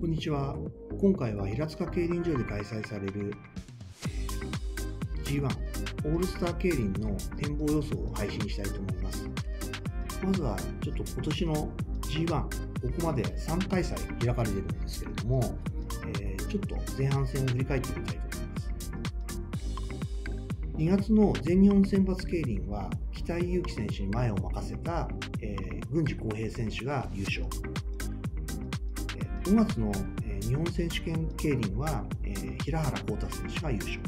こんにちは。今回は平塚競輪場で開催される G1 オールスター競輪の展望予想を配信したいと思います。まずはちょっと今年の G1 ここまで3開催開かれてるんですけれども、ちょっと前半戦を振り返ってみたいと思います。2月の全日本選抜競輪は北井祐希選手に前を任せた、郡司浩平選手が優勝。5月の日本選手権競輪は平原康太選手が優勝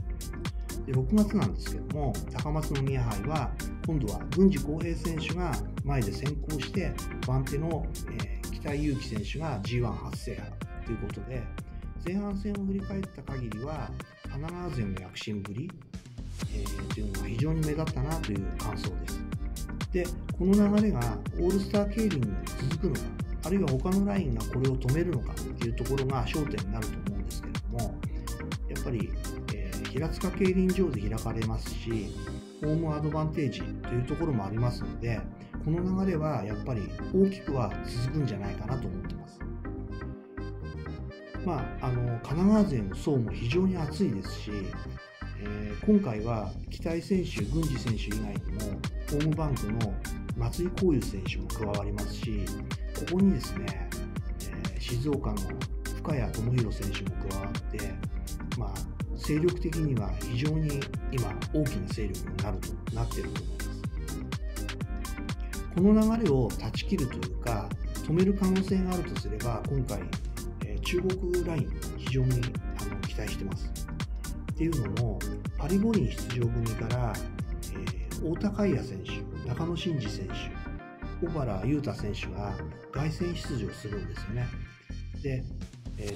で、6月なんですけども高松宮杯は今度は郡司浩平選手が前で先行して番手の北井祐希選手が G1 初制覇ということで、前半戦を振り返った限りは神奈川勢の躍進ぶりというのが非常に目立ったなという感想です。で、この流れがオールスター競輪に続くのか、あるいは他のラインがこれを止めるのかというところが焦点になると思うんですけれども、やっぱり、平塚競輪場で開かれますし、ホームアドバンテージというところもありますので、この流れはやっぱり大きくは続くんじゃないかなと思ってます。神奈川勢の層も非常に厚いですし、今回は北井選手、郡司選手以外にもホームバンクの松井光佑選手も加わりますし、ここにですね、静岡の深谷智弘選手も加わって、勢力的には非常に今大きな勢力になっていると思います。この流れを断ち切るというか止める可能性があるとすれば、今回、中国ライン非常に期待してます。っていうのもパリ五輪出場組から、太田海也選手、中野伸二選手、小原優太選手が凱旋出場するんですよね。で、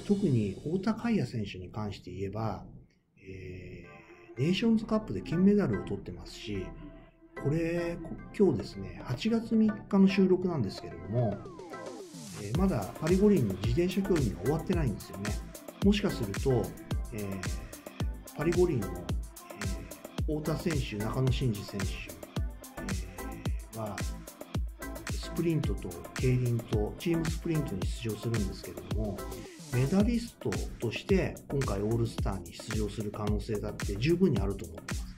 特に太田海也選手に関して言えば、ネーションズカップで金メダルを取ってますし、これ今日ですね8月3日の収録なんですけれども、まだパリ五輪の自転車競技が終わってないんですよね。もしかすると、パリ五輪の、太田選手、中野伸二選手、はスプリントと競輪とチームスプリントに出場するんですけれども、メダリストとして今回オールスターに出場する可能性だって十分にあると思ってます。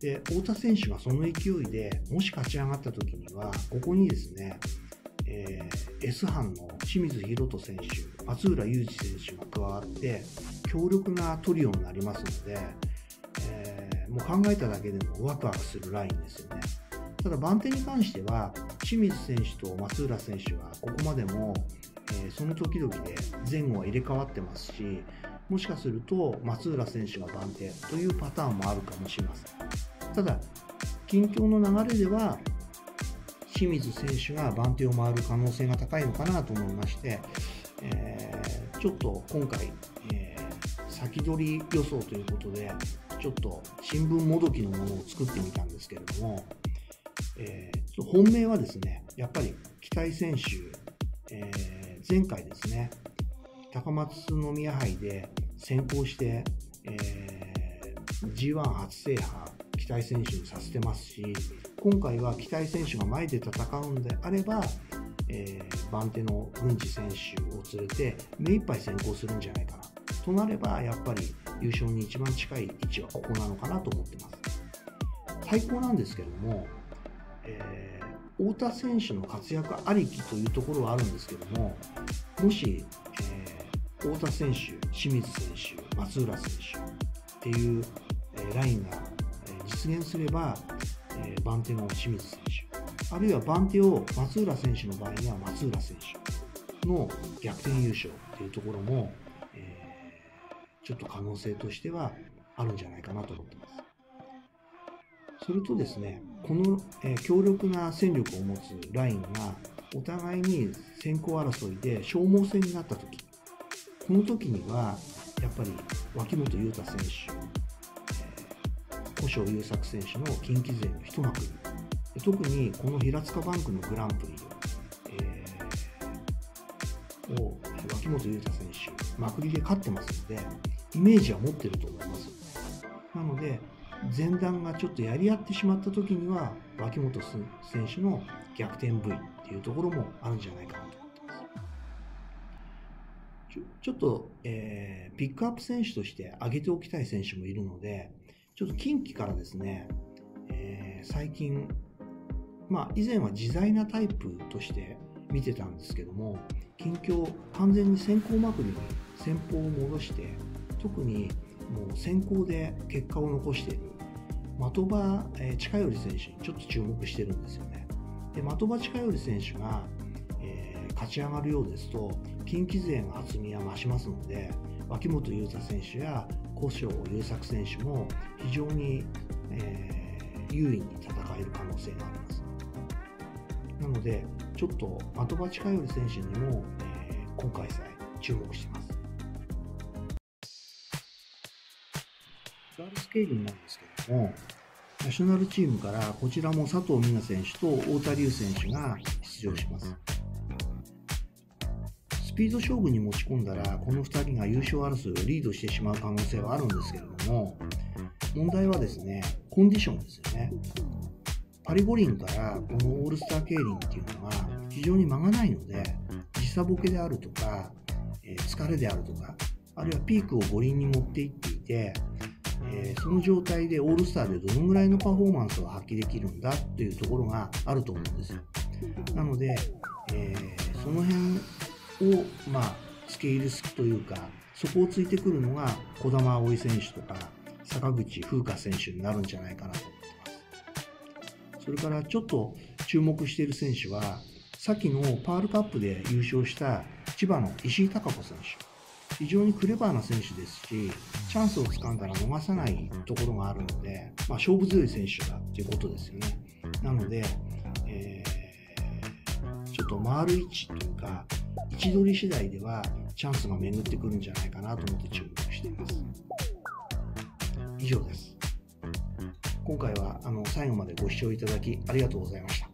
で、太田選手がその勢いでもし勝ち上がった時には、ここにですね、S 班の清水宏斗選手、松浦雄二選手が加わって強力なトリオになりますので、もう考えただけでもワクワクするラインですよね。ただ番手に関しては清水選手と松浦選手はここまでも、その時々で前後は入れ替わってますし、もしかすると松浦選手が番手というパターンもあるかもしれません。ただ近況の流れでは清水選手が番手を回る可能性が高いのかなと思いまして、ちょっと今回、先取り予想ということでちょっと新聞もどきのものを作ってみたんですけれども、本命はですね、やっぱり北井選手、前回ですね高松宮杯で先行して、G1 初制覇北井選手にさせてますし、今回は北井選手が前で戦うんであれば、番手の郡司選手を連れて目いっぱい先行するんじゃないかなとなれば、やっぱり優勝に一番近い位置はここなのかなと思ってます。最高なんですけれども、太田選手の活躍ありきというところはあるんですけども、もし、太田選手、清水選手、松浦選手っていう、ラインが、実現すれば、番手の清水選手、あるいは番手を松浦選手の場合には松浦選手の逆転優勝っていうところも、ちょっと可能性としてはあるんじゃないかなと思ってます。それとですね、この強力な戦力を持つラインがお互いに先行争いで消耗戦になった時、この時にはやっぱり脇本雄太選手、古性優作選手の近畿勢の一幕に、特にこの平塚バンクのグランプリ、を脇本雄太選手まくりで勝ってますので、イメージは持ってると思います。なので前段がちょっとやり合ってしまった時には脇本選手の逆転 V っていうところもあるんじゃないかなと思ってます。ちょっと、ピックアップ選手として上げておきたい選手もいるので、ちょっと近畿からですね、最近、以前は自在なタイプとして見てたんですけども、近況完全に先行まくりに戦法を戻して、特にもう先行で結果を残している的場近寄選手にちょっと注目してるんですよね。で、的場近寄選手が、勝ち上がるようですと近畿勢の厚みが増しますので、脇本雄太選手や古性優作選手も非常に、優位に戦える可能性があります。なのでちょっと的場近寄選手にも、今回さえ注目しています。ガールズケイリンなんですけども、ナショナルチームからこちらも佐藤美奈選手と太田龍選手が出場します。スピード勝負に持ち込んだらこの2人が優勝争いをリードしてしまう可能性はあるんですけれども、問題はですね、コンディションですよね。パリ五輪からこのオールスター競輪っていうのは非常に間がないので、時差ボケであるとか、疲れであるとか、あるいはピークを五輪に持っていっていて、その状態でオールスターでどのぐらいのパフォーマンスを発揮できるんだっていうところがあると思うんですよ。なので、その辺をつけ入る隙というか、そこをついてくるのが児玉碧選手とか坂口風花選手になるんじゃないかなと思ってます。それからちょっと注目している選手は、先のパールカップで優勝した千葉の石井貴子選手、非常にクレバーな選手ですし、チャンスをつかんだら逃さないところがあるので、勝負強い選手だということですよね。なので、ちょっと回る位置というか、位置取り次第ではチャンスが巡ってくるんじゃないかなと思って注目しています。以上です。今回は最後までご視聴いただきありがとうございました。